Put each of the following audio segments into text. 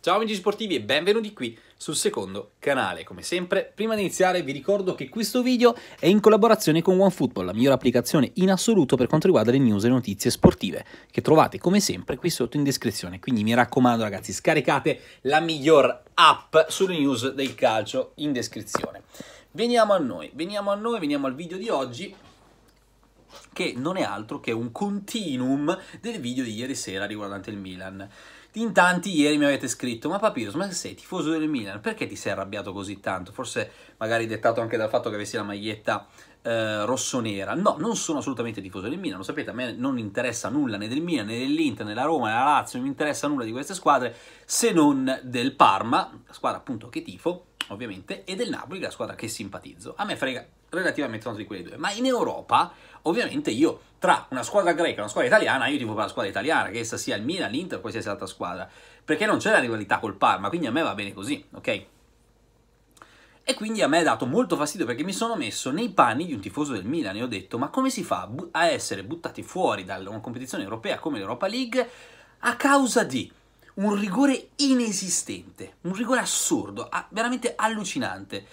Ciao amici sportivi e benvenuti qui sul secondo canale. Come sempre, prima di iniziare vi ricordo che questo video è in collaborazione con OneFootball, la migliore applicazione in assoluto per quanto riguarda le news e le notizie sportive, che trovate come sempre qui sotto in descrizione. Quindi mi raccomando ragazzi, scaricate la miglior app sulle news del calcio in descrizione. Veniamo a noi, veniamo al video di oggi, che non è altro che un continuum del video di ieri sera riguardante il Milan. In tanti ieri mi avete scritto: ma Papyrus, ma sei tifoso del Milan, perché ti sei arrabbiato così tanto? Forse magari dettato anche dal fatto che avessi la maglietta rossonera. No, non sono assolutamente tifoso del Milan, lo sapete, a me non interessa nulla né del Milan, né dell'Inter, né della Roma, né della Lazio, non mi interessa nulla di queste squadre, se non del Parma, la squadra appunto che tifo, ovviamente, e del Napoli, la squadra che simpatizzo. A me frega relativamente tanto di quelle due, ma in Europa ovviamente io tra una squadra greca e una squadra italiana io tifo per la squadra italiana, che essa sia il Milan, l'Inter o qualsiasi altra squadra, perché non c'è la rivalità col Parma, quindi a me va bene così, ok? E quindi a me è dato molto fastidio perché mi sono messo nei panni di un tifoso del Milan e ho detto: ma come si fa a essere buttati fuori da una competizione europea come l'Europa League a causa di un rigore inesistente, un rigore assurdo, veramente allucinante?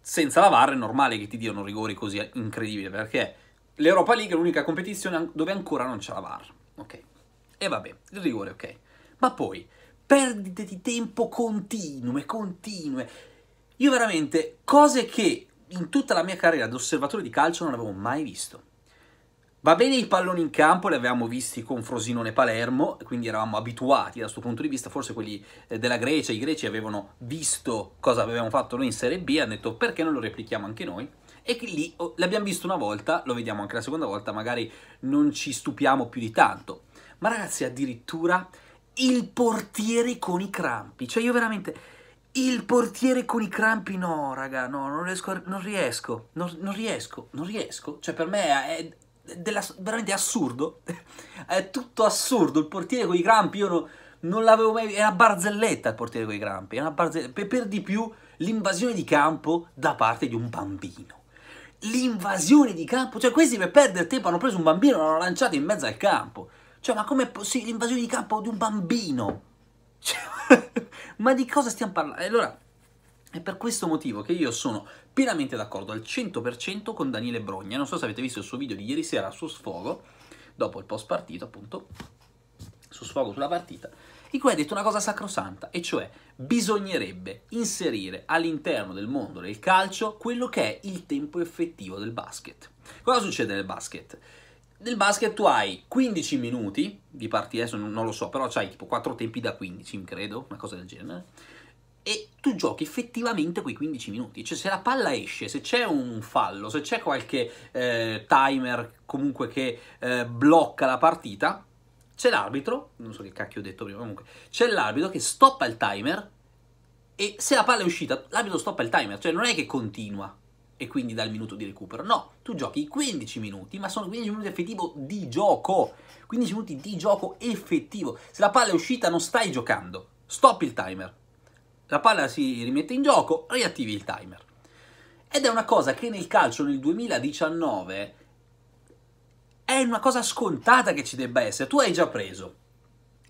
Senza la VAR è normale che ti diano rigori così incredibili, perché l'Europa League è l'unica competizione dove ancora non c'è la VAR, ok? E vabbè, il rigore, ok. Ma poi, perdite di tempo continue. Io veramente, cose che in tutta la mia carriera da osservatore di calcio non avevo mai visto. Va bene, i palloni in campo li avevamo visti con Frosinone e Palermo, quindi eravamo abituati da questo punto di vista, forse quelli della Grecia, i greci avevano visto cosa avevamo fatto noi in Serie B, hanno detto: perché non lo replichiamo anche noi? E che lì l'abbiamo visto una volta, lo vediamo anche la seconda volta, magari non ci stupiamo più di tanto. Ma ragazzi, addirittura il portiere con i crampi, cioè io veramente... Il portiere con i crampi, no raga, no, non riesco, cioè per me è... veramente assurdo, è tutto assurdo. Il portiere con i crampi io non l'avevo mai visto, è una barzelletta il portiere con i crampi, è una barzelletta. Per di più l'invasione di campo da parte di un bambino, cioè questi per perdere tempo hanno preso un bambino e l'hanno lanciato in mezzo al campo, cioè ma com'è possibile l'invasione di campo di un bambino? Cioè, ma di cosa stiamo parlando? Allora, è per questo motivo che io sono pienamente d'accordo al 100% con Daniele Brogna. Non so se avete visto il suo video di ieri sera su Sfogo, dopo il post partito appunto, su Sfogo sulla partita, in cui ha detto una cosa sacrosanta, e cioè bisognerebbe inserire all'interno del mondo del calcio quello che è il tempo effettivo del basket. Cosa succede nel basket? Nel basket tu hai 15 minuti di partita, adesso non lo so, però c'hai tipo 4 tempi da 15, credo, una cosa del genere, e tu giochi effettivamente quei 15 minuti, cioè se la palla esce, se c'è un fallo, se c'è qualche timer comunque che blocca la partita, c'è l'arbitro, non so che cacchio ho detto prima, comunque c'è l'arbitro che stoppa il timer, e se la palla è uscita l'arbitro stoppa il timer, cioè non è che continua e quindi dal minuto di recupero, no, tu giochi i 15 minuti, ma sono 15 minuti effettivi di gioco, 15 minuti di gioco effettivo. Se la palla è uscita non stai giocando, stoppi il timer, la palla si rimette in gioco, riattivi il timer. Ed è una cosa che nel calcio nel 2019 è una cosa scontata che ci debba essere. Tu hai già preso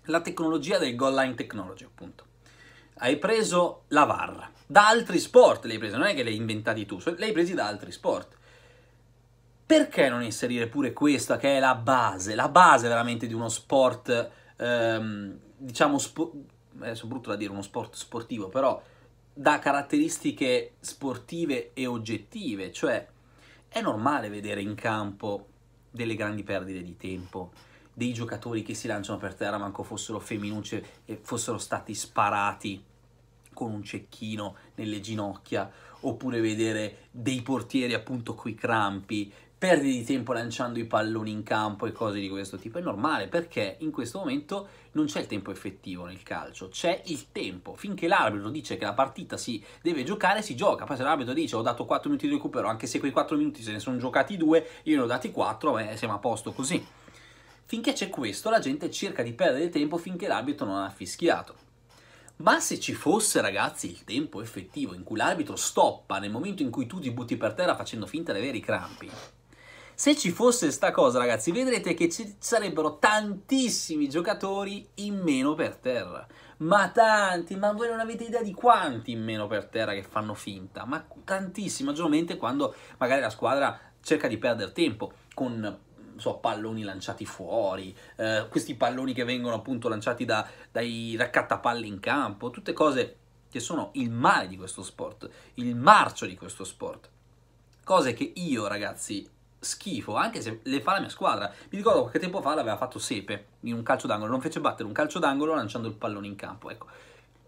la tecnologia del goal line technology, appunto. Hai preso la VAR. Da altri sport l'hai presa, non è che l'hai inventati tu, l'hai presi da altri sport. Perché non inserire pure questa che è la base veramente di uno sport, diciamo... adesso è brutto da dire, uno sport sportivo, però da caratteristiche sportive e oggettive, cioè è normale vedere in campo delle grandi perdite di tempo, dei giocatori che si lanciano per terra manco fossero femminucce e fossero stati sparati con un cecchino nelle ginocchia, oppure vedere dei portieri appunto coi crampi, perdite di tempo lanciando i palloni in campo e cose di questo tipo. È normale, perché in questo momento non c'è il tempo effettivo nel calcio, c'è il tempo. Finché l'arbitro dice che la partita si deve giocare, si gioca. Poi se l'arbitro dice: ho dato 4 minuti di recupero, anche se quei 4 minuti se ne sono giocati 2, io ne ho dati 4, siamo a posto così. Finché c'è questo, la gente cerca di perdere tempo finché l'arbitro non ha fischiato. Ma se ci fosse, ragazzi, il tempo effettivo in cui l'arbitro stoppa nel momento in cui tu ti butti per terra facendo finta di avere i crampi, Se ci fosse sta cosa, ragazzi, vedrete che ci sarebbero tantissimi giocatori in meno per terra. Ma tanti, ma voi non avete idea di quanti in meno per terra che fanno finta. Ma tantissimi, maggiormente quando magari la squadra cerca di perdere tempo con palloni lanciati fuori, questi palloni che vengono appunto lanciati dai raccattapalli in campo, tutte cose che sono il male di questo sport, il marcio di questo sport. Cose che io, ragazzi, schifo, anche se le fa la mia squadra. Mi ricordo qualche tempo fa l'aveva fatto Sepe in un calcio d'angolo, non fece battere un calcio d'angolo lanciando il pallone in campo, ecco.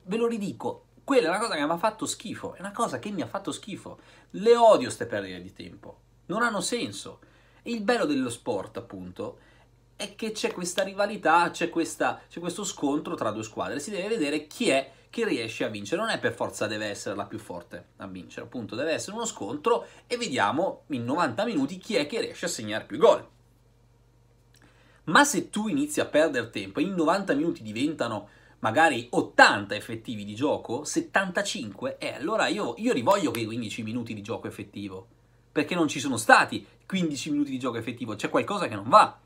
Ve lo ridico, quella è una cosa che mi ha fatto schifo, è una cosa che mi ha fatto schifo. Le odio ste perdite di tempo, non hanno senso. Il bello dello sport, appunto, è che c'è questa rivalità, c'è questo scontro tra due squadre. Si deve vedere chi è che riesce a vincere. Non è per forza deve essere la più forte a vincere, appunto. Deve essere uno scontro e vediamo in 90 minuti chi è che riesce a segnare più gol. Ma se tu inizi a perdere tempo e in 90 minuti diventano magari 80 effettivi di gioco, 75, allora io li voglio quei 15 minuti di gioco effettivo. Perché non ci sono stati 15 minuti di gioco effettivo, c'è qualcosa che non va.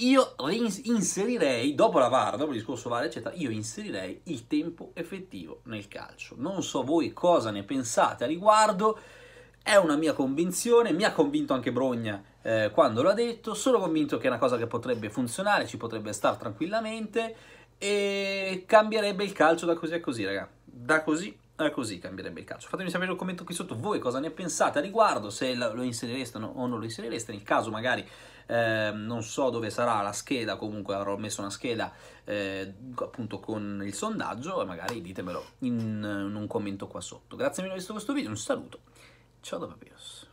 Io inserirei, dopo la VAR, dopo il discorso VAR, eccetera, io inserirei il tempo effettivo nel calcio. Non so voi cosa ne pensate a riguardo, è una mia convinzione, mi ha convinto anche Brogna quando l'ha detto, sono convinto che è una cosa che potrebbe funzionare, ci potrebbe stare tranquillamente e cambierebbe il calcio da così a così, raga, da così. Così cambierebbe il calcio. Fatemi sapere in un commento qui sotto voi cosa ne pensate a riguardo, se lo inserireste o non lo inserireste. Nel caso magari non so dove sarà la scheda, comunque avrò messo una scheda appunto con il sondaggio, e magari ditemelo in un commento qua sotto. Grazie mille per aver visto questo video, un saluto, ciao da Papiros.